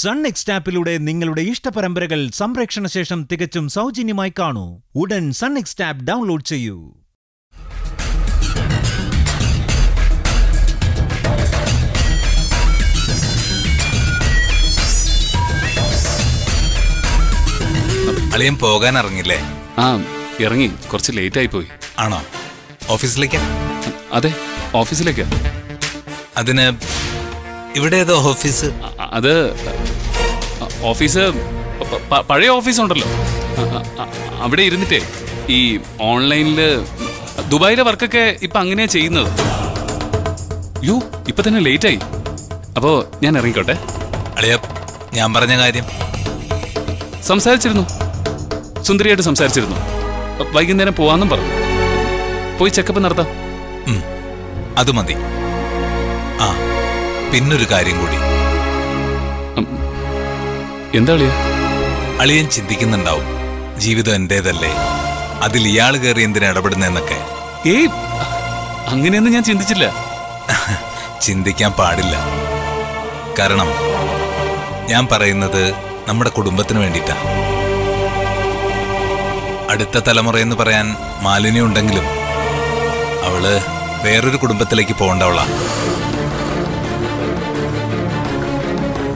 Sun NXT app-ilude ningalude ishtaparamparakal samrakshana shesham thigachum saujanyamayi kaanu. Udan Sun NXT app download cheyu. അളിയൻ പോകാൻ ഇറങ്ങില്ലേ? ആ ഇറങ്ങി, കുറച്ച് late ആയി പോയി. ആണോ? ഓഫീസിലേക്ക്? അതെ, ഓഫീസിലേക്ക്. അതിന് ഇവിടെ ഏതോ ഓഫീസ്? അത് ഓഫീസ്, പഴയ ഓഫീസ് ഉണ്ടല്ലോ, അവിടെ ഇരുന്നിട്ടേ ഈ ഓൺലൈനില് ദുബായിലെ വർക്കൊക്കെ ഇപ്പൊ അങ്ങനെയാ ചെയ്യുന്നത്. യോ, ഇപ്പൊ തന്നെ ലേറ്റ് ആയി. അപ്പോ ഞാൻ ഇറങ്ങിക്കോട്ടെ. അളിയ, ഞാൻ പറഞ്ഞ കാര്യം സംസാരിച്ചിരുന്നു, സുന്ദരിയായിട്ട് സംസാരിച്ചിരുന്നു. വൈകുന്നേരം പോവാന്നും പറഞ്ഞു. പോയി ചെക്കപ്പ് നടത്താം. അത് മതി. ആ പിന്നൊരു കാര്യം കൂടി. എന്താ അളിയ? അളിയൻ ചിന്തിക്കുന്നുണ്ടാവും, ജീവിതം എന്റേതല്ലേ, അതിൽ ഇയാൾ കയറി എന്തിനാ ഇടപെടുന്നതെന്നൊക്കെ. ഏയ്, അങ്ങനെയൊന്നും ഞാൻ ചിന്തിച്ചില്ല. ചിന്തിക്കാൻ പാടില്ല. കാരണം ഞാൻ പറയുന്നത് നമ്മുടെ കുടുംബത്തിന് വേണ്ടിയിട്ടാണ്. അടുത്ത തലമുറയെന്ന് പറയാൻ മാലിനി ഉണ്ടെങ്കിലും അവള് വേറൊരു കുടുംബത്തിലേക്ക് പോകേണ്ടവളാണ്.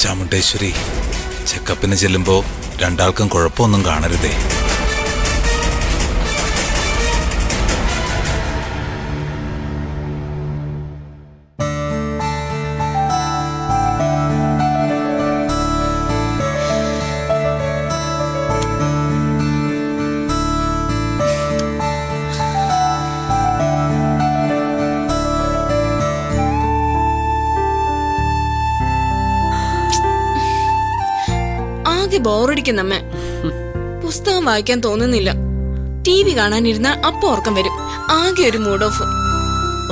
ചാമുണ്ടേശ്വരി, ചെക്കപ്പിന് ചെല്ലുമ്പോ രണ്ടാൾക്കും കുഴപ്പമൊന്നും കാണരുതേ. ബോറടിക്കുന്നമ്മ, പുസ്തകം വായിക്കാൻ തോന്നുന്നില്ല. ടി വി കാണാനിരുന്നാൽ അപ്പൊ ഉറക്കം വരും. ആകെ ഒരു മൂഡ് ഓഫ്.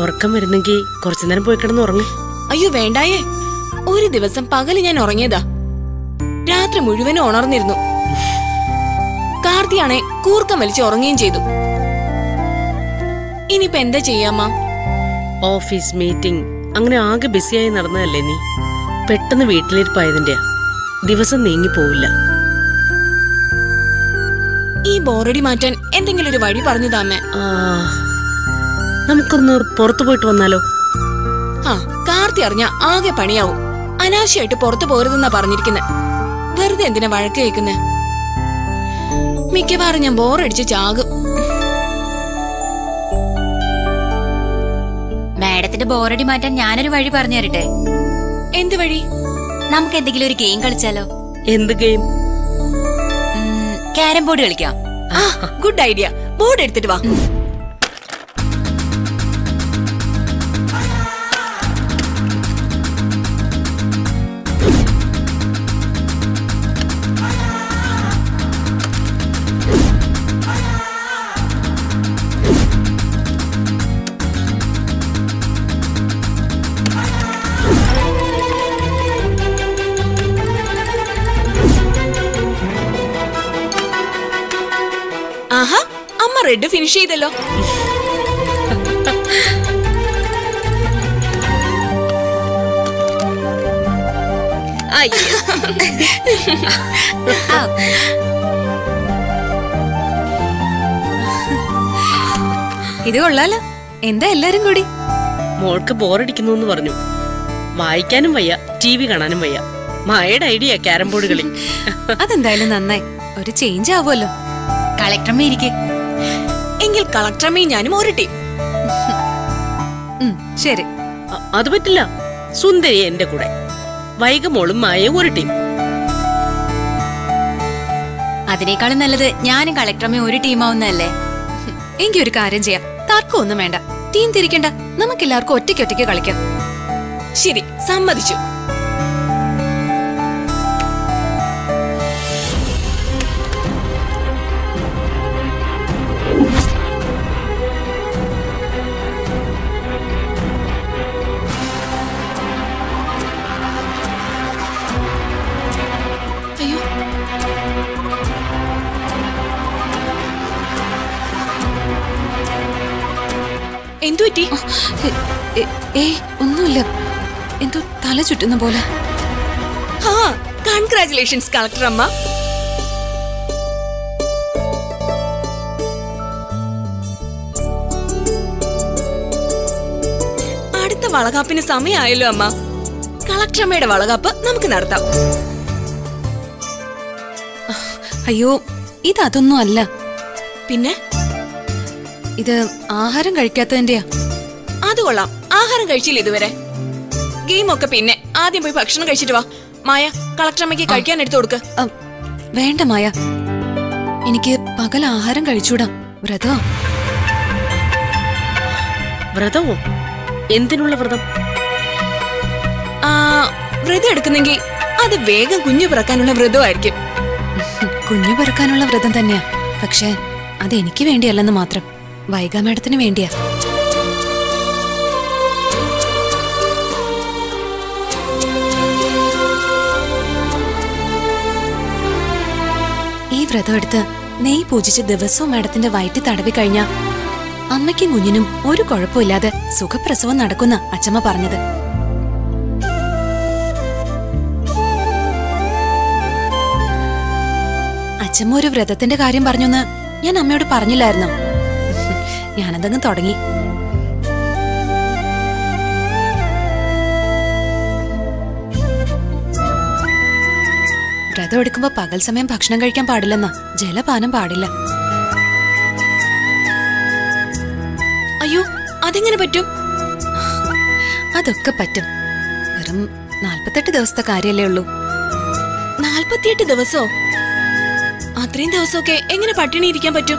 ഉറക്കം വരുന്നെങ്കിൽ കുറച്ചു നേരം പോയി കിടന്ന് ഉറങ്ങി. അയ്യോ വേണ്ടായേ, ഒരു ദിവസം പകല് ഞാൻ ഉറങ്ങിയതാ, രാത്രി മുഴുവനും ഉണർന്നിരുന്നു. കാർത്തിയാണെ കൂർക്കം വലിച്ച് ഉറങ്ങുകയും ചെയ്തു. ഇനിയിപ്പോ എന്താ ചെയ്യാമ്മ? ഓഫീസ് മീറ്റിംഗ് അങ്ങനെ ആകെ ബിസിയായി നടന്നതല്ലേ നീ. പെട്ടെന്ന് വീട്ടിലിരിപ്പായതിന്റെയാ, ദിവസം നീങ്ങി പോവില്ല. ഈ ബോറടി മാറ്റാൻ എന്തെങ്കിലും ഒരു വഴി പറഞ്ഞു താമേ. നമുക്കൊന്ന് പുറത്തു പോയിട്ട് വന്നാലോ? ആ കാർത്തി അറിഞ്ഞ ആകെ പണിയാവും. അനാവശ്യമായിട്ട് പുറത്തു പോരുതെന്നാ പറഞ്ഞിരിക്കുന്നെ. വെറുതെ എന്തിനാ വഴക്ക് കേൾക്കുന്നെ? മിക്കവാറും ഞാൻ ബോറടിച്ച് ചാകും. മാഡത്തിന്റെ ബോറടി മാറ്റാൻ ഞാനൊരു വഴി പറഞ്ഞു തരട്ടെ. എന്ത് വഴി? നമുക്ക് എന്തെങ്കിലും ഒരു ഗെയിം കളിച്ചാലോ? എന്ത് ഗെയിം? ക്യാരം ബോർഡ് കളിക്കാം. Good idea. ബോർഡ് എടുത്തിട്ട് വാ. റെഡ് ഫിനിഷ് ചെയ്തല്ലോ. ഇത് കൊള്ളാലോ. എന്താ എല്ലാരും കൂടി? മോൾക്ക് ബോറടിക്കുന്നു പറഞ്ഞു. വായിക്കാനും വയ്യ, ടി വി കാണാനും വയ്യ. മായയുടെ ഐഡിയ ക്യാരം ബോർഡ് കളി. അതെന്തായാലും നന്നായി, ഒരു ചേഞ്ച് ആവുമല്ലോ. കളക്ടറമ്മ ഇരിക്കേ, എങ്കിൽ കളക്ടറമ്മയും ഞാനും ഒരു ടീം. ശരി, അത് പറ്റില്ല. സുന്ദരി എന്റെ കൂടെ, വൈകമോളും മായ ഒരു ടീം. അതിനേക്കാളും നല്ലത് ഞാനും കളക്ടറമ്മയും ഒരു ടീമാവുന്നതല്ലേ. എങ്കിൽ ഒരു കാര്യം ചെയ്യാം, തർക്കമൊന്നും വേണ്ട, ടീം തിരിക്കണ്ട, നമുക്കെല്ലാവർക്കും ഒറ്റയ്ക്കൊറ്റയ്ക്ക് കളിക്കാം. ശരി, സമ്മതിച്ചു. എന്തുപറ്റി? ഒന്നുമില്ല, എന്തോ തല ചുറ്റുന്ന പോലെ. ആ, കൺഗ്രാജുലേഷൻസ് കളക്ടർ അമ്മ. അടുത്ത വളകാപ്പിന് സമയമായല്ലോ അമ്മ. കളക്ടർ അമ്മയുടെ വളകാപ്പ് നമുക്ക് നടത്താം. അയ്യോ, ഇതൊന്നും അല്ല. പിന്നെ ഇത് ആഹാരം കഴിക്കാത്തതിന്റെയാ. അത് കൊള്ളാം, ആഹാരം കഴിച്ചില്ല ഇതുവരെ. ഗെയിം ഒക്കെ പിന്നെ, ആദ്യം പോയി ഭക്ഷണം കഴിച്ചിട്ട് വാ. മായ, കളക്ടർ അമ്മയ്ക്ക് കഴിക്കാൻ എടുത്തു കൊടുക്ക. വേണ്ട മായ, എനിക്ക് പകൽ ആഹാരം കഴിച്ചൂടാ. വ്രതം? വ്രതമോ? എന്തിനുള്ള വ്രതം? വ്രതം എടുക്കുന്നെങ്കിൽ അത് വേഗം കുഞ്ഞു പിറക്കാനുള്ള വ്രതമായിരിക്കും. കുഞ്ഞു പിറക്കാനുള്ള വ്രതം തന്നെയാ, പക്ഷെ അതെനിക്ക് വേണ്ടിയല്ലെന്ന് മാത്രം. വൈഗാ മാഡത്തിന് വേണ്ടിയാ. ഈ വ്രതം എടുത്ത് നെയ് പൂജിച്ച് ദിവസവും മാഡത്തിന്റെ വയറ്റി തടവി കഴിഞ്ഞ അമ്മയ്ക്കും കുഞ്ഞിനും ഒരു കുഴപ്പമില്ലാതെ സുഖപ്രസവം നടക്കുന്ന അച്ചമ്മ പറഞ്ഞത്. അച്ചമ്മ ഒരു വ്രതത്തിന്റെ കാര്യം പറഞ്ഞെന്ന് ഞാൻ അമ്മയോട് പറഞ്ഞില്ലായിരുന്നു. ഞാനതങ്ങ് തുടങ്ങി. വ്രതം എടുക്കുമ്പോ പകൽ സമയം ഭക്ഷണം കഴിക്കാൻ പാടില്ലെന്നാ, ജലപാനം പാടില്ല. അയ്യോ, അതെങ്ങനെ പറ്റും? അതൊക്കെ പറ്റും, വെറും 48 ദിവസത്തെ കാര്യല്ലേ ഉള്ളൂ. 48 ദിവസോ? അത്രയും ദിവസമൊക്കെ എങ്ങനെ പട്ടിണി ഇരിക്കാൻ പറ്റും?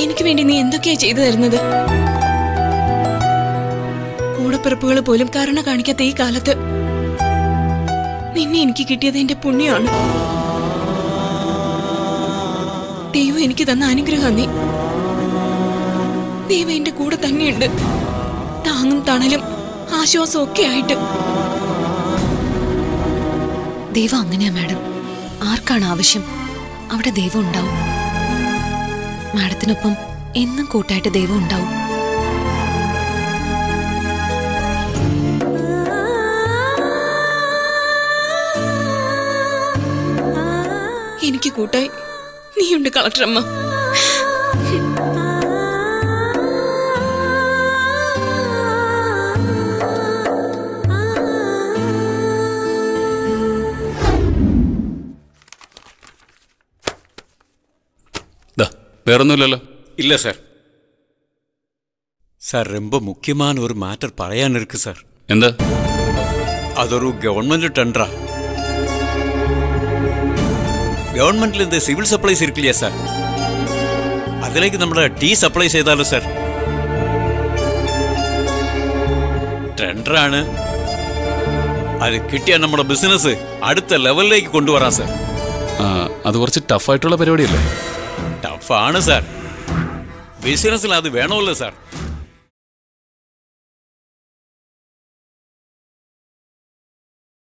എനിക്ക് വേണ്ടി നീ എന്തൊക്കെയാ ചെയ്തു തരുന്നത്? കൂടപ്പിറപ്പുകൾ പോലും കരുണ കാണിക്കാത്ത ഈ കാലത്ത് നിന്നെ എനിക്ക് കിട്ടിയത് എന്റെ പുണ്യമാണ്. ദൈവം എനിക്ക് തന്ന അനുഗ്രഹം നീ. ദൈവം എന്റെ കൂടെ തന്നെയുണ്ട്, താങ്ങും തണലും ആശ്വാസവും ഒക്കെ ആയിട്ട്. ദൈവം അങ്ങനെയാ മാഡം, ആർക്കാണ് ആവശ്യം അവിടെ ദൈവം ഉണ്ടാവും. മാഡത്തിനൊപ്പം എന്നും കൂട്ടായിട്ട് ദൈവം ഉണ്ടാവും. എനിക്ക് കൂട്ടായി നീയുണ്ട് കളക്ടറമ്മ. வேறொன்னுமில்லല്ലോ? இல்ல சார். சார் ரொம்ப முக்கியமான ஒரு மேட்டர் பரையான் இருக்கு சார். என்ன? அது ஒரு கவர்மெண்ட் டெண்டரா? கவர்மெண்ட்ல இந்த சிவில் சப்ளைஸ் இருக்குல்ல சார், அதிலேக்கு நம்ம டீ சப்ளை செய்தாலும் சார் டெண்டரான அது கிட்டியா நம்ம பிசினஸ் அடுத்த லெவல்ലേക്ക് കൊണ്ടുവരാ സാർ. அது കുറച്ച് ടഫ് ആയിട്ടുള്ള പരിപാടിയല്ലേ? ടഫാണ് സാർ. business is not